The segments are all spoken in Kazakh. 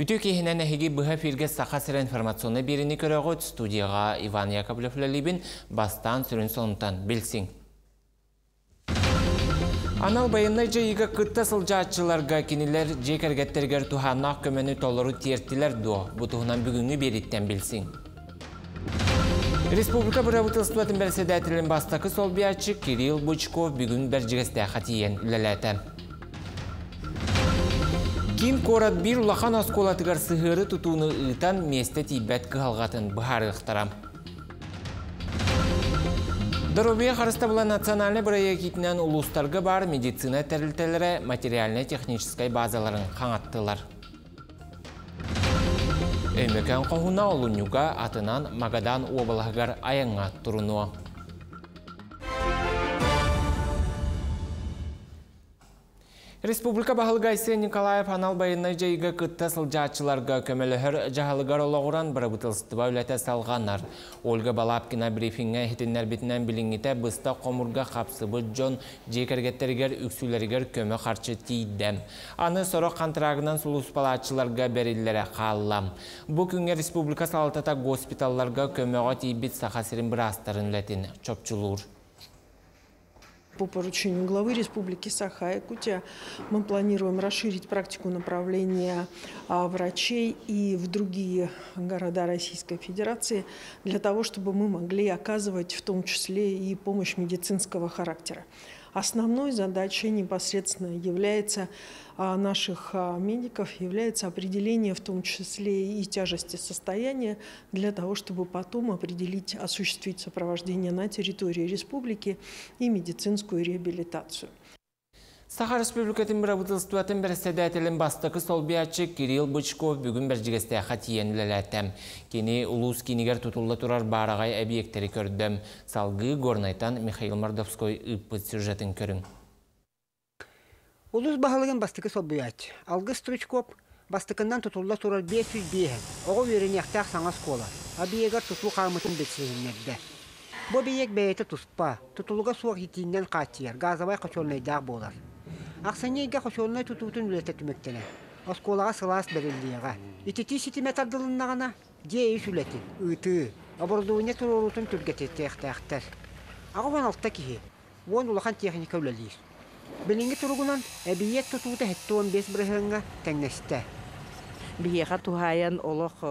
Ütükehinen hegi bıha firge sakasır informasyonu birini köröğüt studiyaga Ivan Yakovlevlelibin bastan sürün sonundan bilsin. Anal bayınlayca yıga kıtta sılcaatçılarga kiniler jekergetterger tuhannak kömeni tolları tiyerttiler duo. Bu tuhunan bugünü biritten bilsin. Respublika Bıravıtılstuatın Bersedetilin bastakı sol bir açı Kiril Buçkov bugün bercigeste hatiyen lelete. Kim korat bir ulahan askolatıgar sıhırı tutuğunu ıtan meste tibbet kıhalgatın buharıqtaram. Darobiya Xarıstabla nacionalne buraya gitinen uluslarga bar meditsina teriltelere materialne tekniskay bazaların kanattılar. Ömöken kohuna olunyuga atınan Magadan obalahgar ayına turunu. Respublika Bahalgaysi Nikolayev Anal Bayınlayca Iga Kıtta Sılcaatçılarga Kömölöhör Cahalıgar Olağuran Bıravıtılstıba Ülete Salğanar. Olga Balapkina briefinge hitinler bitinen bilinite Bısta Komurga Kapsıbı John Jekergetteriger Üksülerger Kömö Harçı Tiydem. Anı Soro Kantrağınan Suluspalaatçılarga Berillere Kallam. Bu künge Respublika Salatata Gospitallarga Kömöğe Tiybit Sahasirin Brastarın Letin Çöpçülür. По поручению главы Республики Саха Якутия мы планируем расширить практику направления врачей и в другие города Российской Федерации для того, чтобы мы могли оказывать в том числе и помощь медицинского характера. Основной задачей непосредственно является наших медиков является определение в том числе и тяжести состояния для того, чтобы потом определить, осуществить сопровождение на территории республики и медицинскую реабилитацию. Саха Республикатын Быравытылстуатын Берседателин бастакы солбиячы Кирилл Бычков бүгүн бержигесте хатиен лелетем. Кени улус кинигер тутулла турар барагай объекттери көрдөм. Салгы горнайтан Михаил Мордовской ыппыт сюжетін көрүң. Улус бахалыгын бастакы солбиячы. Алгы стручкоп бастакындан тутулла турар 500 бейен. Ого веренектах саңа скола. Объегар тутул хамытын бетсегеннерді. Бо бейек бейеті туспа. Тутулуга суак хитиннен катияр. Газавай кочолнайдаақ болар. Ақсанейге қошолына тұтуытын үлететіміктені, осколаға сылас бірілдіға. Үтеті сетімет ардылыннағына дей үш үлетін, үйті, абырдуыне тұрорутын түргететті әқтәқтір. Ағы 16-та кейі, 10 ұлақан техника үлелейіз. Білінгі тұрғынан әбейет тұтуыты әтті 15 бірігіңі тәңнесті. Бейеға тұхайын олық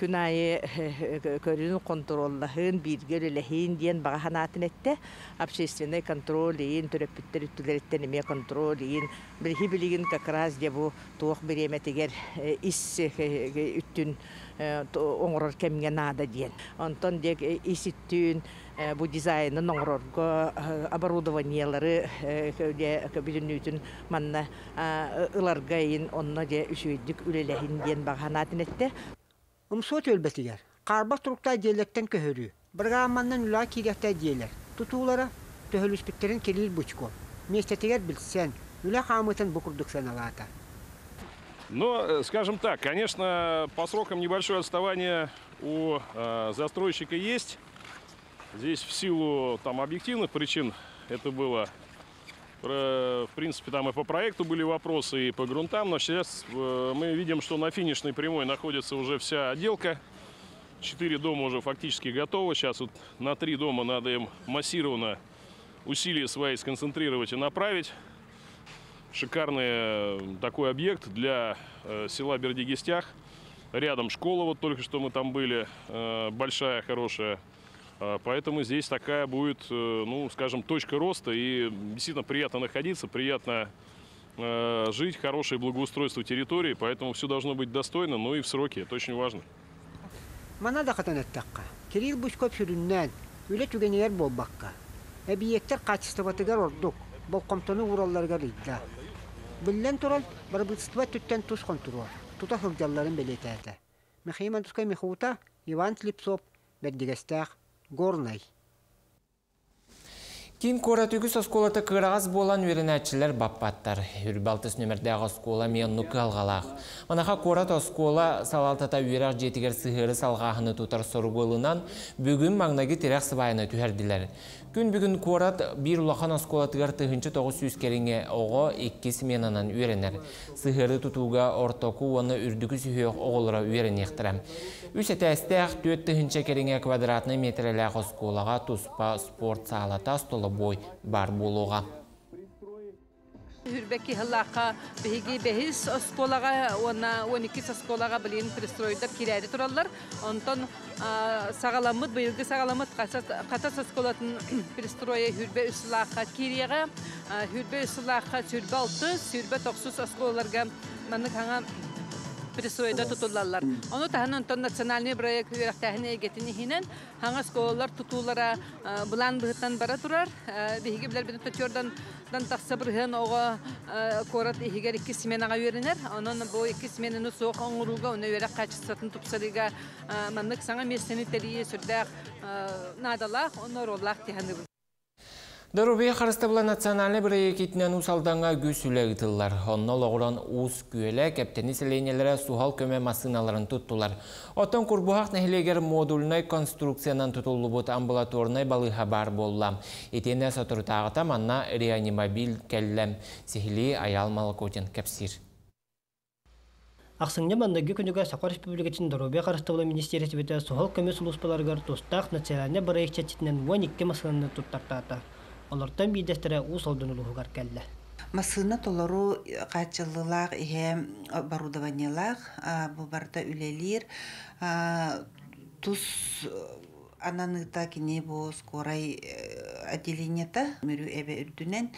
күнайы көрінің контроллағын бейдгер үләхейін дейін бағанатын әтті. Общественный контроль ең, түріпіттер үттілеріттен еме контроль ең. Білхи білігін қақыраз де бұ туық біреметігер іс үттін оңырыр кәмге нада дейін. Онтан дек іс үттін бұ дизайнын оңырырғы оборудованиялары білін үтін манна ыларға ең, онына де үшейдік үлелі Индиен бағанатын әтті. Умсот өлбетігер. Қарбақ тұрықтай дейліктен көхөрі. Бірғаманнан үлі кейгәктай дейлер. Тұтуылары төхөліспіктерін келіл бұчко. Местетігер білсен, үлі қамытын бұқырдық саналата. Но, скажем так, конечно, по срокам небольшое отставание у застройщика есть. Здесь в силу там объективных причин это было... В принципе, там и по проекту были вопросы, и по грунтам, но сейчас мы видим, что на финишной прямой находится уже вся отделка. 4 дома уже фактически готовы. Сейчас вот на 3 дома надо им массированно усилия свои сконцентрировать и направить. Шикарный такой объект для села Бердигистях. Рядом школа, вот только что мы там были, большая, хорошая. Поэтому здесь такая будет, ну, скажем, точка роста, и действительно приятно находиться, приятно жить, хорошее благоустройство территории, поэтому все должно быть достойно, но и в сроки, это очень важно. Иван Тлипсов, Бердигистах. Горный. Kim koratügüs askolata kırağız bolan öğrenatçılar bappattır. Ürbaltız nömerdağ askola mennuk alğalağ. Manaha korat askola saltata üyrak jetiger sığırı salğağını tutar sorgulunan bugün magnagi terek sıbayını tüherdiler. Gün bugün korat bir ulakan askolatıgar tıhınçı 900 kerine oğa iki smenanan öğrenir. Sığırı tutuğa ortaku onu ürdükü sühüyok oğulura öğrenektirem. Üç etestağ 4 tıhınçı kerine kvadratını metreler askolağa tuzpa sport salata stolu boy bar buluğa. Hürbeki halaka bihgi behis askolağa ona 12 askolağa bilin pristroyda kirayede turallar. Ondan sağalamıt bıyılgı sağalamıt katas askolatın pristroya hürbe üslağa kiriyağa hürbe üslağa hürbe 6 hürbe 9 askolalarga manık hanga pristroyda tutullarlar. Onu tahanan ton nasyonalni proyekt ürektahine getinihinen hangi skollar tutulara bulan bıhtan bara durar. Bihigi biler bütün tutuyordan taksabırhan oğa korat ihiger iki smenaga öğrenir. Onun bu iki smenanı soğuk onguruga onu öyle kaçsatın topsaliga manlık sana meseniteliği sürdük nadalah onlar Allah tihanır. Darubey Xarıstabla nasyonalni proyektinen usaldanğa gösüle gitiller. Onnol oğran uz güele kaptenis lenelere suhal köme masinalarını tuttular. Oton kurbuhaq nehleger modulnay konstruksiyanan tutulubut ambulatornay balıha bar bollam. Etene soturtağıta manna reanimabil kellem sihli ayal malkotin kapsir. Akşamda bende günlükler Sakar Respublikası'nın Darubey Xarıstabla Ministerisi ve suhal köme suluspalargar tostaq nasyonalni proyektçe çitinen 12 masalını tuttartata. Onlardan bir destere usuldanılığı var geldi. Masına tolaru kaçılırlar hem barudavaniler, bu barda ülelir, tuz ananıta ki ne bu skoray adiliniyata mürü eve ürdünen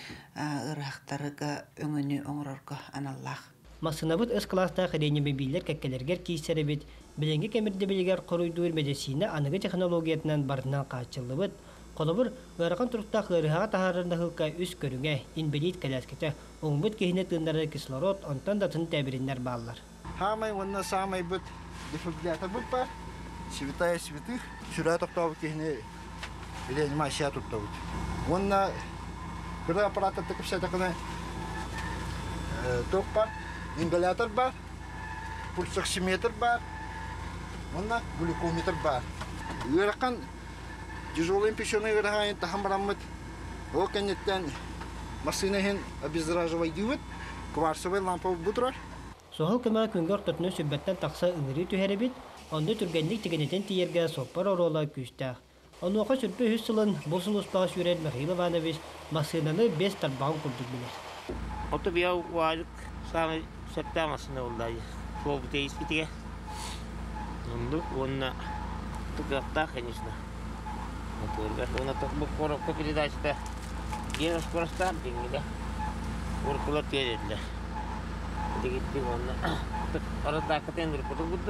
ırahtarıga önünü onururga anallah. Masına bu esklasta xedeni bebiler kekelerger kiyserebet, bilengi kemirde bilger koruyduğur medesine anıgı teknologiyatından barından kaçılırlar. Kolabur verkan turktakları ha taharındaki kay üst görünge inbelit kalaskete umut kehnet gönderler kislorot ondan da tın tebirinler bağlar. Hamay ondan samay bud defilata bud par, sivitaya sivitih, sürat oktavu kehne bilen maşiyat oktavu. Ondan burada aparatı takip şatakına tok par, ingalatör bar, pulsaksimetr bar, ondan glukometr bar. Verkan тяжелым пешеной вергаен тахамрамыт окенеттен машинахин обеззараживай дивит кварцевый лампа бутрар сохол кема күнгөр төтнө сүббеттен такса ыңыры төһәребит онды түргәнлек тигенетен тиерге соппар орола күстә онуга сүрпе хыслын булсулус багыш үрән Михайлович машинаны 5 тарбан күрдек биле ото бияу валык саны септа машина улдай шул битес битеге онды онна тугатта конечно Турга, то на такбу короб по передаче-то ешь просто деньги, уркула передля. Дигитти вон, рада катендер подобуд.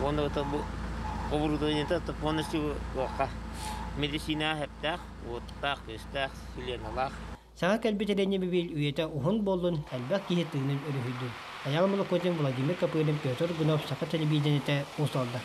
Вон это оборудование-то полностью лоха. Медицина хептах, вот так вестах, филеналах. Сага калбитерене бибил уйета ухун болдун, албак киетинин өрүдү. Аялмылы көтен Владимир Капылын Петр Гунов Сака телевидениете усталда.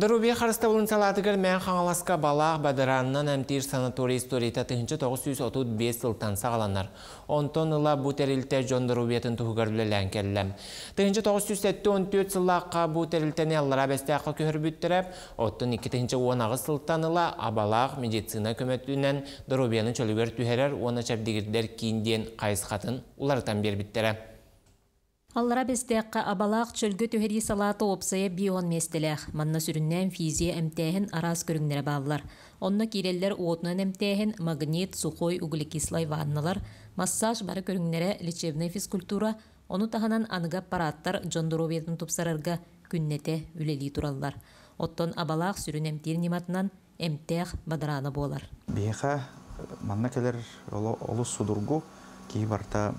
Darubey Xarıstabla salatygır men haňalaska balaq badarannan amtir sanatoriy storita 1935 ýyldan sagalanlar. Onton ýyla bu terilte jondarubiýetin tugaryllan kellem. 1974 ýylda bu terilteni allara bestaqa körbütdirip, otun 2-10 ýyldan ýyla abalaq meditsina kömetinden Darubiýany çölüger tüherer, ona çapdigirler kinden qaýsgatyn ulardan berbitdirä. Аллара бездәккә абалак чөлгө төһәри салаты опсая бион местеләх. Манна сүрүннән физия эмтәһен арас көрүңнәре баллар. Онны кирелләр уотнан эмтәһен магнит, сухой углекислый ванналар, массаж бары көрүңнәре лечебный физкультура, оны таһанан аныга аппараттар жондоровиятын тупсарарга күннәте үлели тураллар. Оттон абалак сүрүн эмтер ниматнан эмтәх бадараны болар. Беха манна келер олу судургу Kibarta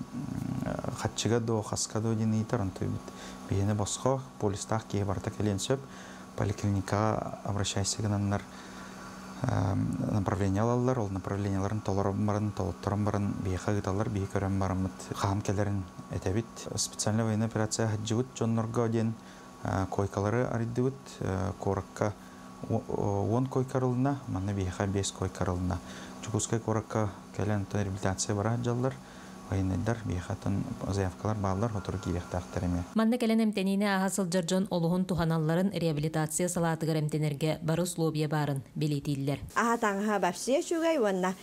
kaçıga do, kaçıga do diye neytarın tabii. Birine başka polisler kibarta kelensip, poliklinika avrasaysa gidenler, направлениялар, ol направленияларын толарбарын, толтрамбарын, biyaka gitarlar, biyakörem baramıt, ham kelerin etebit. Spesialne vayne operatsiya hacjıvut, jonlarga diyen koykaları aridivut, korakka 10 koy karılına, mana biha 5 koy karılına. Çukuskay korakka kelen rehabilitasya bara jallar. Ayınlar bihatın zayıfkalar bağlar otur kiyek tahterime. Manda kelen emtenine hasıl jarjon oluhun tuhanalların rehabilitasya salatı garemtenerge barus lobiye barın belitiller. Aha tanha bafsiye şugay vanna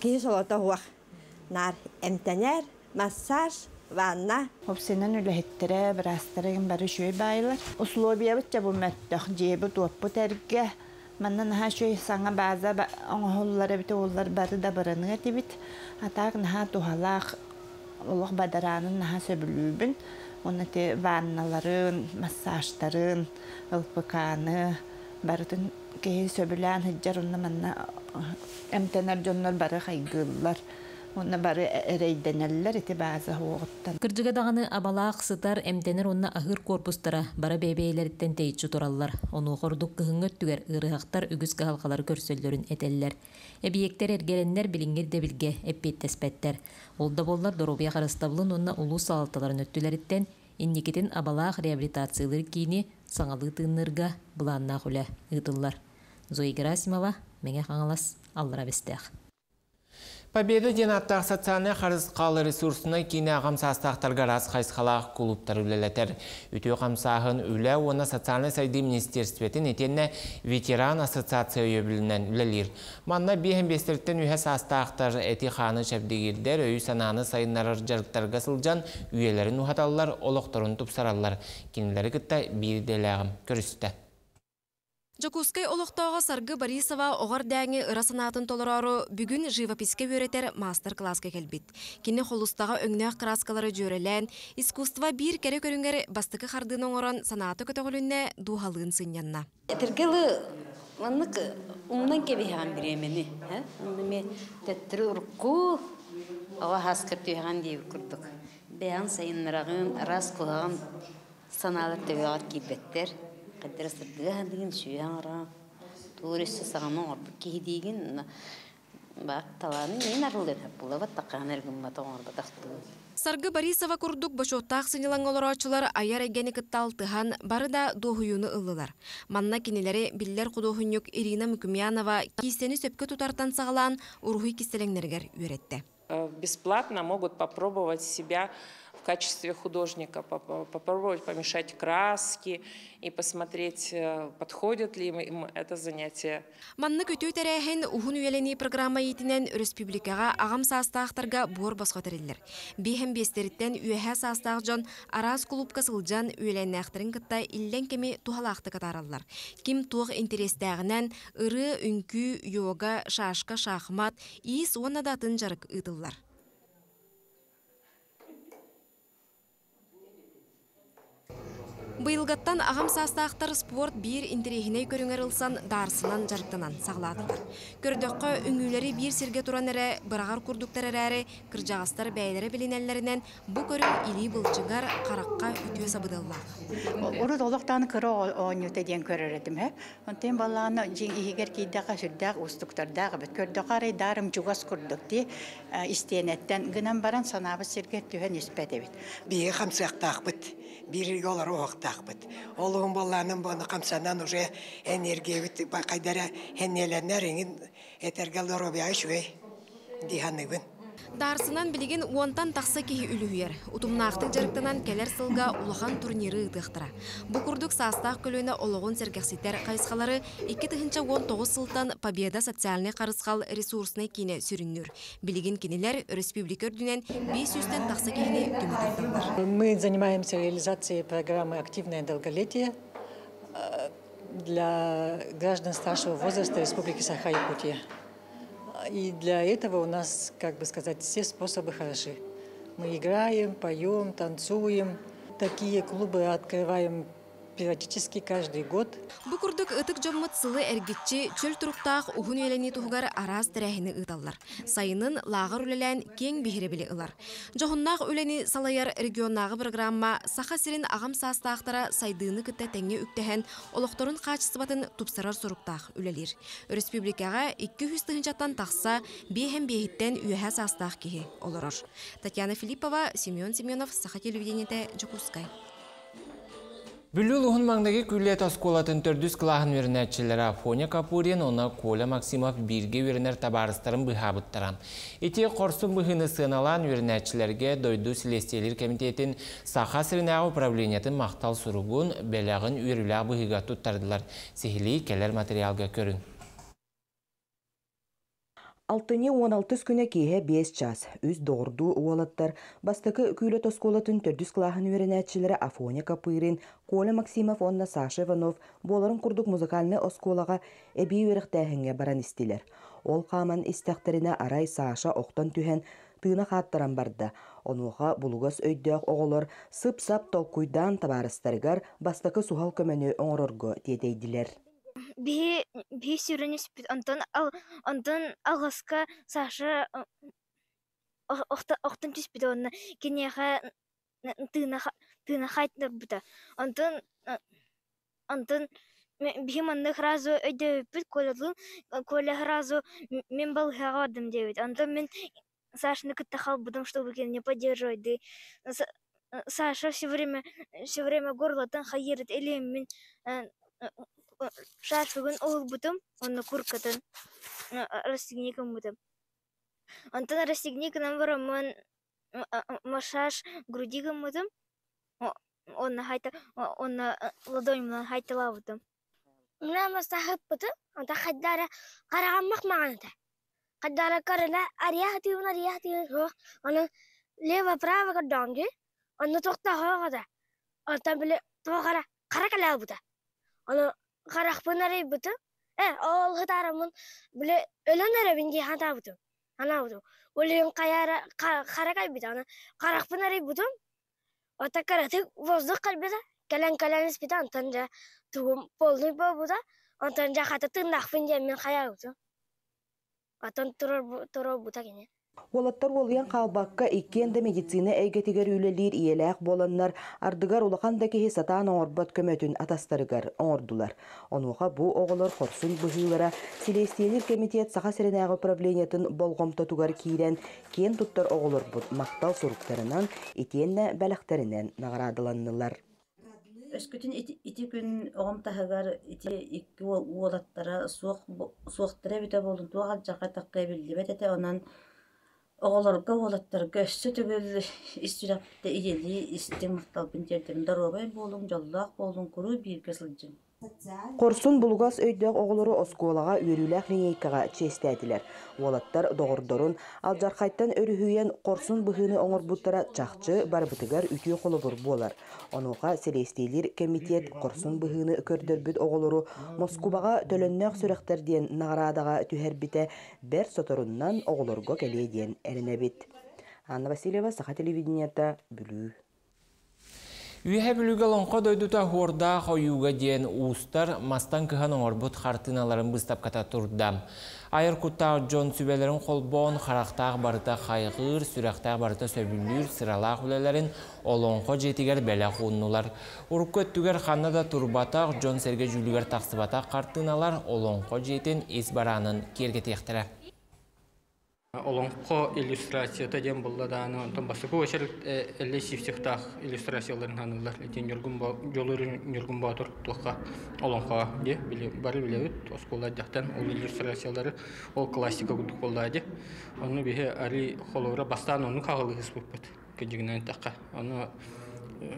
kişi salata huak nar emtener masaj vanna hopsenen öyle hettere brasteren barışoy baylar. Uslobiye bitçe bu mettak cebi duap bu terge. Menden her şey sana bazı onları bite onlar barı da barınır tibit. Hatta naha tuhalak Allah badaranın naha sebülübün. Onun te vannaların, masajların, alpakanı, barıtın ki sebülen hıccar onda menden emtener jonlar barı kaygılar. Onun barı ereydeneller eti bazı hoğuttan. Kırcıga dağını abalak sıtar emtener onna ahır korpustara bara bebeyleritten teyitçi turallar. Onu kurduk kıhıngırt tüger ırıhaktar ügüz kahalkalar görsöllörün edeller. Ebiyekter ergelenler bilingir de bilge ebbet tespetler. Olda bollar dorobiya karıstablın onna ulu salaltaların öttüleritten innikitin abalak rehabilitasyaları kini sağalığı tığınırga bulanına hüle ıdıllar. Zoe Gerasimova, mene kangalas, allara besteğ. Победа денаттағы социальный қарыз қалы ресурсына кейіне ағамсастақтарға рас қайсқалақ клубтар үлелетер. Үте қамсағын үлі оны социальный сайды министерстветін етенне ветеран ассоциация өйебілінен үлелер. Манна бейхенбестерттен үйе састақтар әти қаны шәбдегердер өй сананы сайынларыр жарықтарға сылжан үйелерін ұхаталылар, олықтырын тұпсаралылар. Кенілері күтті бейделәғым көрісті. Жокускай олықтағы Саргы Борисова оғар дәңі ұрасынатын толырару бүгін живописке өретер мастер-классқа келбет. Кені қолыстағы өңнәқ краскалары жөрелән, искусства бір кәрі көрінгер бастықы қардың оңыран санаты көтіғілінне дуғалығын сынянна. Әтіргілі маңнық ұмнан кебеған бір емені. Ұмныме тәттірі ұрққу, ауа хаскірті еған дейі күрдік. Бәян сайынырағын, рас құлаған саналар төвеғат кейбеттер. Kadar sırtlığa diyeyim şu yanlara, turist sahanı var, ki diyeyim, bak tavanın yine arılır, bulavat takanır gümbatta var, bataktı. Sargı Barisova kurduk başotak sinilan olaraçılar ayar egeni kıttaltıhan barıda doğuyunu ıllılar. Manna kinileri biller kuduhunyuk Irina Mükümyanova kiseni söpkü tutartan sağlan uruhi kiselenlerger üretti. Бесплатно могут попробовать себя в качестве художника, попробовать помешать краски и посмотреть, подходит ли им это занятие. Манны көтөй тәрәһен уһун үелене программа итенен республикага агам састактарга бор баскатырылар. Беһем бестериттен үеһә састак жон араз клубка сылжан үеленәхтерин кытта иллен кеме тухалакты катаралар. Ким туг интерестәгенән ыры, үнкү, йога, шашка, шахмат и сонада тынжарык ытыл. Быйылгаттан ағам састақтар спорт бір интерегіне көріңерілсан дарсынан жарықтанан сағладылар. Көрдіққа үңілері бір серге тұран әрі, бірағар күрдіктар әрі, кіржағастар бәйлері білінәлерінен бұ көрің илі бұлчығар қараққа үтіе сабыдыллақ. Орыз олықтан күрі ойнетеден көрір әдім. Онтен баланы егер кейдіға жүрдіғ, ұстықтардағы бұд. Көрдіқ арай дарым жуғас күрдікті істенеттен ғынан баран санабы сергер түйен еспәд әбет. Бейі қамсақтақ бұд. Biri yolar oğuk takbıt. Oğluğun ballarının bunu kamsanan oje enerjiye kaydara hennelenler engin etergalar obiyay şüvey dihanıgın. Дарсынан билеген уантан тақса кеһи үлүһүер. Утумнаактын жарыктанан келер сылга улахан турниры ыдыктыра. Бу курдук састак көлөнө ологон сергекситтер кайсалары 2019 сылтан Победа социальный карызгал ресурсны кине сүрүнүр. Билеген кинелер республика өрдүнөн 500тен тақса кеһини түмөтөттүр. Мы занимаемся реализацией программы «Активное долголетие» для граждан старшего возраста Республики Саха-Якутия. И для этого у нас, как бы сказать, все способы хороши. Мы играем, поем, танцуем. Такие клубы открываем периодически каждый год. Бу курдык ытык жоммыт сылы эргитчи чөл туруктаах угун элени тугар араз тирехини ыдаллар. Сайынын лагыр үлелен кең бихиребили ылар. Жохуннаах үлени салаяр регионнагы программа саха сирин агам састаактара сайдыны кытта теңе үктехен олокторун качысыбатын тупсарар суруктаах үлелер. Республикага 200 тыгынчаттан такса беһем беһиттен үеһэ састаах киһи олорор. Татьяна Филиппова, Семен Семенов, Саха телевидениете, Жокускай. Büllü Luhunmağ'daki külliyet askolatın tördüz kılağın verinatçılara Afonya Kapuryan ona Kola Maksimov birge veriner tabarıstarın bıhabıttıran. Eti korsun bıhını sığınalan verinatçılarge doydu silestelir komitetin Saha Sırınağı Upravleniyetin Mahtal Surugun belağın üyürüla bıhıga tuttardılar. Sihili keler materialga körün. 6-16 күнә кейе 5 час. Үз дорду уалаттар. Бастықы күйлі тосколатын түрдіс қылағын өрінәтшілері Афоня Капырин, Коля Максимов, онна Саша Иванов боларын құрдық музыкальны осколаға әбей өріқтәхінге баран істелер. Ол қаман істәқтеріне арай Саша оқтан түхен тыына қаттаран барды. Онуға бұлғас өйдіғ оғылыр сып-сап толкуйдан табарыстарғар бастықы сухал көмені оңырырғы дедейділер. Bir sürünü süpüt, ondan alğaska saşı oxtan tüspüt onunla keneğe tığına xaytlar buda. Ondan bihim anlıq razı öde öpüt, kola razı min balğağa oldum deyit. Ondan min saşını kıtta xal budum, чтобы kendini поддерживать. Saşa все время горлatan hayırıt eleyim min... Şaş bugün oğul butum, onu kurkatın, rastignikam butum. Ondan rastignikam varam, ma şaş grudigam butum, onu ladonimden haytala butum. Mnama sahip butum, onda haddara karahammak mağanıda. Haddara karana ariyahtiyon hoğ, onu leva prava kadamge, onu tohta hoğada. Ondan bile tohara karakala butum. Onu Karahpınarı butu, oğul hıtarımın bile ölünlere bingi hata butu, ana butu. Ölüm kayara karakay butu, ana karahpınarı butu. Ota karatık bozduk kalbide, kelen-keleniz butu, antanca tuğum polnuk bu butu, antanca hata tırnak bingi min kaya butu. Atan turu butu gene. Olattar olayan kalbakka ikkende medicina eygetiger ülelir iyelaq bolanlar ardıgar ulaqandaki hesatan orbat kömötün atastarıgar ordular. Onuğa bu oğullar korsun bıhılara Silestiyel komitet Saha Sırınağı Upravleniyetin bolğomta tugar kiiren ken tuttar oğullar but Mahtal Suruktarınan etenne balaqtarınan nagradılandılar. Öskütün iti gün oğumtahıgar iti ikki olattara soğuqtıra bita bolun tuğal jaqa taqqa bildibetete onan Oğlar qavalatlar göçsü tübül istirahatda iyeli istimahtal binterdim darobay bolun jallaq bolun kuru bir kesilcin. Korsun bulğas öydög oğulları oskolağa örüləq lineykağa çestədilər. Oğlatlar doğurdurun aljarqaytdan örühüyen korsun bıhını oğurbutlara çaqçı barbutugar ütü qolubur bolar. Onuğa Selestiyel komitet korsun bıhını kördörbüt oğulları Moskubağa tölönmöq sürəqtər diyen nagradağa tühərbitə ber sotorundan oğulurgo keley diyen elinebit. Anna Vasilyeva, Saha televideniyata bülü. Üyehe bülüge lonqa doyduta horda qoyuga diyen uustar mastan kıhan orbut hartinaların bıstap kata turdam. Ayırkutta John Sübelerin kolbon, xaraqtaq barıta xayğır, süraqtaq barıta söbülür, sıralaq ulelerin o lonqa jetiger belaq unnular. Urukko öttüger xanna da turbataq, John Serge Jülüger taqsibataq hartinalar o lonqa jetin esbaranın kerge tehtire. Олонко иллюстрация тадем булладаны онтан басып очерлик эллесифтихтах иллюстрацияларын ханылар летен юргун батыр тукка олонко де бары билебит осколла жактан ол иллюстрациялары ол классика күтүп болдады аны бихе али холора бастан аны кагылы хисбет кежигинен такка аны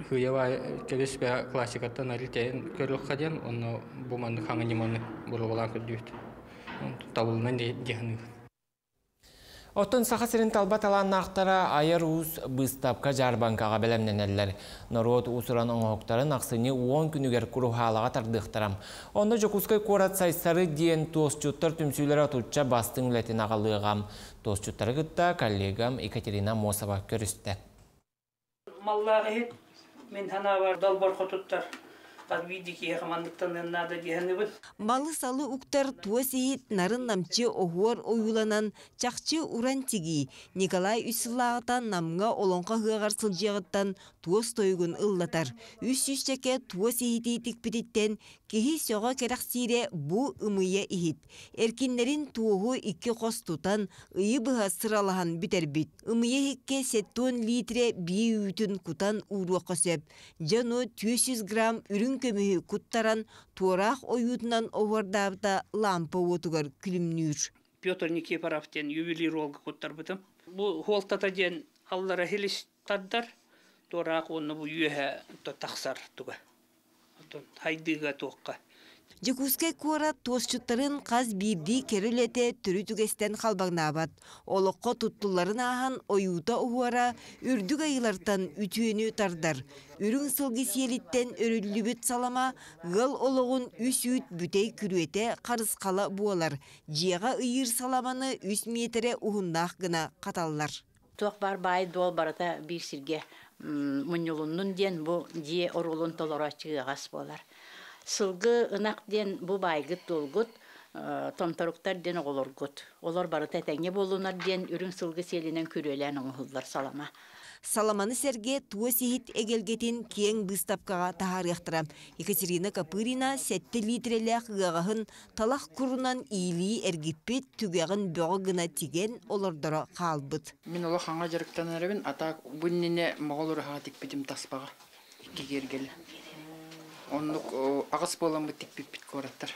хыява келеспе классикатан алитен көрөк каден аны буманды хангиманы бурулган күтүп табылган дегени Otun sahasının talbat alan naxtara ayar uz bıstapka jarbankağa belemlenediler. Narod usuran oğukların aksini 10 günüger kuruhalağa tardıqtıram. Onda jokuskay korat saysarı diyen tosçutlar tümsüylere tutça bastın ületin ağalığam. Tosçutları gıtta kollegam Ekaterina Mosova körüstü. Mallahi min hana var dalbar kututlar. Балы салы уктар туасиит нарын намчы охуар оюланан чахчы урантиги Николай Үсілағытан намға олонға ғығар сылжиғыттан туас тойгын ыллатар. Үс-үсчеке туасиити тікпідеттен кехи соға керақсире бұ ымыя ихит. Эркинлерін туоху икі қос тутан ұйы бұға сыралахан бітербіт. Ымыя хекке 7 литре бей үйтін кутан уруақы сөп. Жаны 200 грамм үрін көмігі құттаран туарақ ойудынан овардағыда лампа отығар күлімнүр. Петр Никипаровтен ювелиролғы құттар бұтым. Бұл холтатаден аллара хелістаддар туарақ оны бұл үйе тақсар тұға. Хайдыға тоққа. Жекуске куара тосчуттарын қаз бирди керілете түрі түгестен қалбағына абад. Олыққа тұттыларын ахан ойута ұғуара үрдіг айылартан үтіені тардар. Үрің сылғы селіттен өрілі бүт салама, ғыл олығын үс-үт бүтей күруете қарыз қала буалар. Жеға үйір саламаны үс метре ұғындақ гына қаталылар. Туақ бар бай дол барата бір сірге мұнылынның ден бұл де орылын толара чығығас болар. Сылгы ынак ден бу байгыт долгут, томторуктар ден олоргут. Олор барыта тәңе болунар ден үрің сылгы селінен күрелен оңылдар салама. Саламаны сәрге туы сехит әгелгетін кең бұстапқаға тағар яқтыра. Екатерина Капырина сәтті литрелі қығағын талақ құрынан ийлі әргіппет түгіғын бөғігіна тиген олордара қалбыт. Мен олақ аңға жарықтан әрібін, атақ бүніне мағол ұрыға тікпетім таспаға кегергелі. Ағыс болан бұ текпеппет көраттар.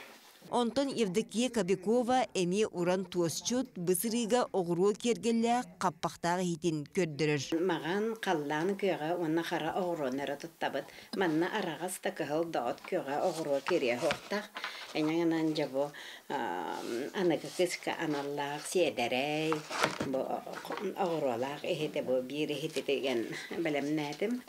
Онтон Евдокия Кабекова әме уран туасчуд бұсырыға оғыру кергелі қаппақтағы хетін көрдірір. Маған қаллан көға онна қара оғырунары тұттабыд. Манна арағаста кығыл дауд көға оғыру кере хоқтақ. Әнен анжа бұ анығы кіскі аналлағы седәрәй, оғырулағы әхеті бұ бір әхеті деген білімнәдім.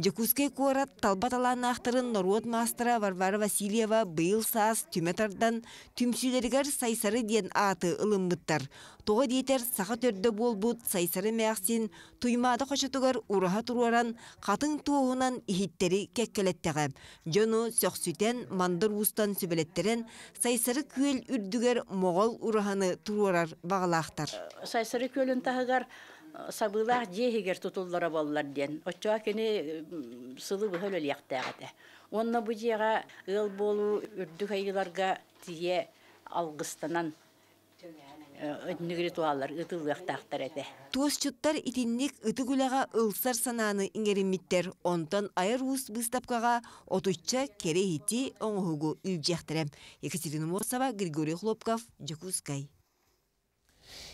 Жекуске көрат талбаталан ақтырын Норуот мастыра Варвара Васильева бейл саас түметардан түмсілергер сайсары ден аты ылымбыттар. Тоға дейтер сақа төрді бол бұд сайсары мәқсен тұймады қошытығар ұраға тұруаран қатын туығынан ихеттері кәккелеттіға. Жону сөксүтен мандыр ұстан сөбелеттерін сайсары көл үрдігер моғол ұрағаны тұруарар бағалақтар. Сайсары көлін тағығар Sabılar cehger tutullara bollar den. Oçağa kene sılı bölül yaqtağıda. Onna bu cega yıl bolu ürdük ayılarga diye algıstanan Nügrituallar ıtıl yaqtağıdır ede. Tuosçutlar itinlik ıtıgulağa ılsar sananı ingerimmitter. Ondan ayır us bıstapkağa otuşça kere hiti onuhugu ülcektirem. Екатерина Мосова, Григорий Хлопков, Якутскай.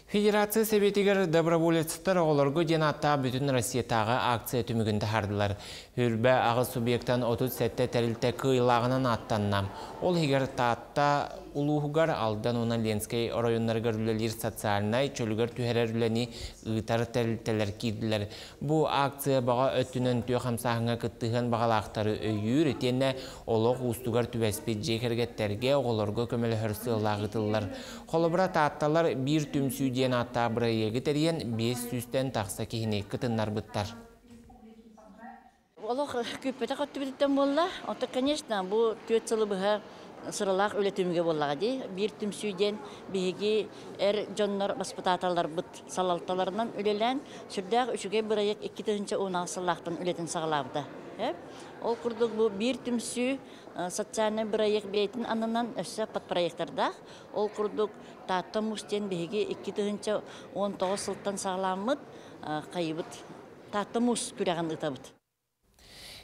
Федерация Советигер доброволецтер оларгы денатта бүтін Россиятағы акция түмігінді хардылар. Үрбә ағы субъекттан 37-тә тәрілті кыйлағынан аттаннам. Ол егер таатта улуғығар алдан оны Ленскай районларғар үлелер социалнай чөлігер түхәрер үлені ұйтары тәрілтелер кейділер. Бұ акция баға өттінен түйхамсағыңа күттіған бағалақтары өйір етені олық ұстығар түвәспет жекергеттерге оларғы көмел хөрсі лағытылар. Қолыбыра таатталар бір түмсі Ден ата бірайы кетерген 500-тен тақса кейіне күтінлар бұттар. Олық көппеті қатты бітіптен болла. Онты, конечно, бұл төт сылы бұға сыралақ өлетімге боллаға дей. Бір түмсүйден бейге әр жоннар баспытаталар бұт салалталарынан өлелен. Сүрдәғ үшіге бірайық 2-тінші 10-ағы сылақтан өлетін сағалағыда. Ол құрдық бұл бір түмсі социалны бірайық білетін анынан өсі пат проекттарда. Ол құрдық таттым үстен беге 2-19 сылттан сағаламыд қайыбыд. Таттым үст күрәғанды табыд.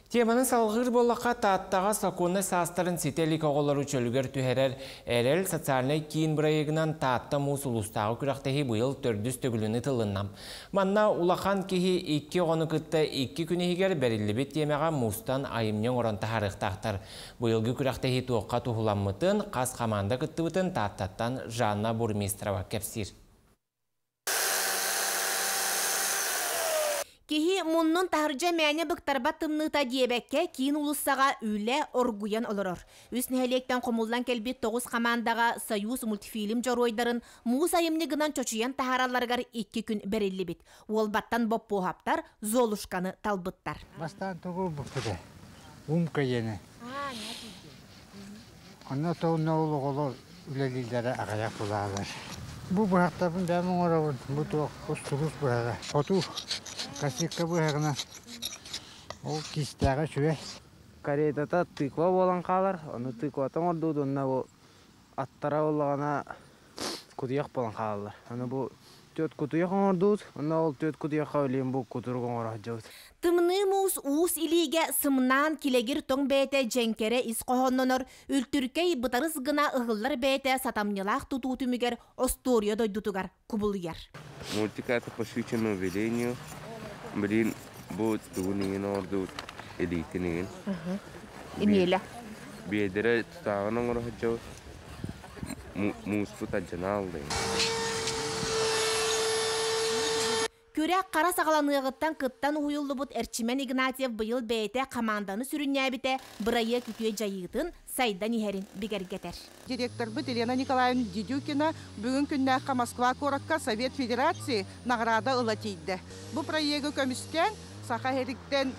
Теманы салғыр болаққа тааттаға сақуны састарын сетелік оғылар үчілігер түхәрер әрел социалны кейін бірайығынан тааттым ұсыл ұстағы күрақтағы бұйыл түрдіс түгіліні тылыннам. Манна улақан кейі 2-10 күтті 2 күнігер бәрілі бет темеға мұстан айымнен оранты харықтақтар. Бұйылғы күрақтағы туыққа тұғыламмытын, қас қаманда күтті бұтын тааттаттан Жанна Бурмистрова кәпсир. Kehi munun taharca meyane bıktarba tımnıta diyebekke kiyin ulussağa üle orguyan olurur. Üs nihelekten komuldan kelbit 9 kamandağa Sayus multifilim joroydarın Musa yemniginan çoçuyan taharalargar 2 gün berilli bit. Olbattan bop boğaptar, Zoluşkanı talbıttar. Bastan toğul bıktıda, umka yene. Ondan sonra ne olur ülelilere ağayak bularlar. Bu bıraktabın ben oraya bu da usturuz burada. Otur, kasıkka bırakına. O kistara şöyle. Karetada tıkva olan kalır. Onu tıkvatan orada onunla bu attara olana kutuyak olan kalırlar. Onu bu töt kutuyak orada. Onunla o töt kutuyak öyleyim bu kuturgun oraya cevdi. Tımnımız uğuz ilige sımnan kilegir ton bete cenkere izkohonnonor. Ültürkey bıtarız gına ıhıllar bete satamnilak tututümüger ostoriyo doydutugar kubuluyer. Multikata paşıçın öveleniyor. Bilin bu tuğuningin ordu elitinin. İmiyle. Biedere tutağının oraya cevdi. Muğuz Körek kara sağlanığıttan kıttan uyullu but Erçimen Ignatiev bıyıl beyte kamandanı sürünnyabite bırayı kütüye cayıtın saydan iherin biger geter. Direktör bu Elena Nikolayevna Didykina bugün künnäkkä Moskva korakka Sovet Federasii nagrada ılatıydı. Bu proyegi kömüsten saha herikten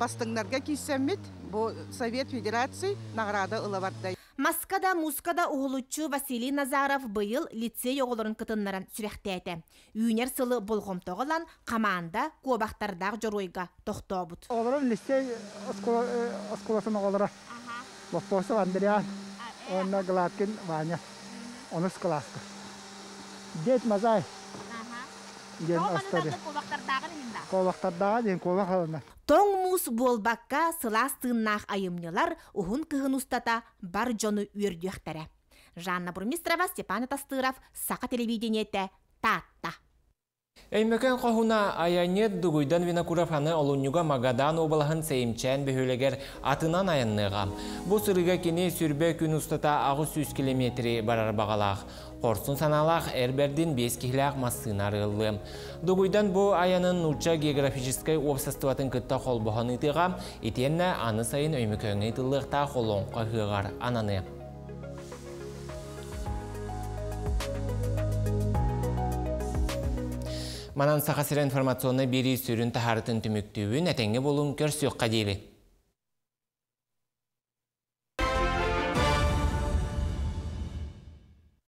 bastınglarga kisemmit bu Sovet Federasii nagrada ılavardı. Maskada, muskada uğulutçu Vasiliy Nazarov bıyıl lisey oğulların kıtınların sürekti. Üner sılı bulğumda olan kamanda kuobahtardak joruyga tohtuğa bud. Oğulların lisey oskolasına oğulları. Lopposu Andriyan, onunla Gladkin Vanya. Onu skolaskı. Ded mazay. Kuobahtardak elinde. Kuobahtardak elinde. Kuobahtardak Toğmuz bolbakka sılastığınnağ ayımlılar uhun kıhın ustata bar jonu üyerdöktörü. Жанна Бурмистрова, Степан Атастыров, Сақа телевидениеті Татта. Эймөкен қоғуна айанет дүгүйден винакурафаны олуңнюға магадан обалғын сеймчен бөхөлегер атынан айынныға. Бу сырыға кені сүрбе күн ұстата ағы 100 километрі барар бағалақ. Қорсын саналақ әрберден 5 килақ масын арылы. Дүгүйден бұ аянын нұрча географическай обсастыватын күтті қол бұғын итіға, итенне аны сайын өймөкен итіліқта қолонға ғығар ананы. Манан сақасыр информационы бері сөрін тахарытын түміктіуін әтенге болуын көрсіуққа дейбі.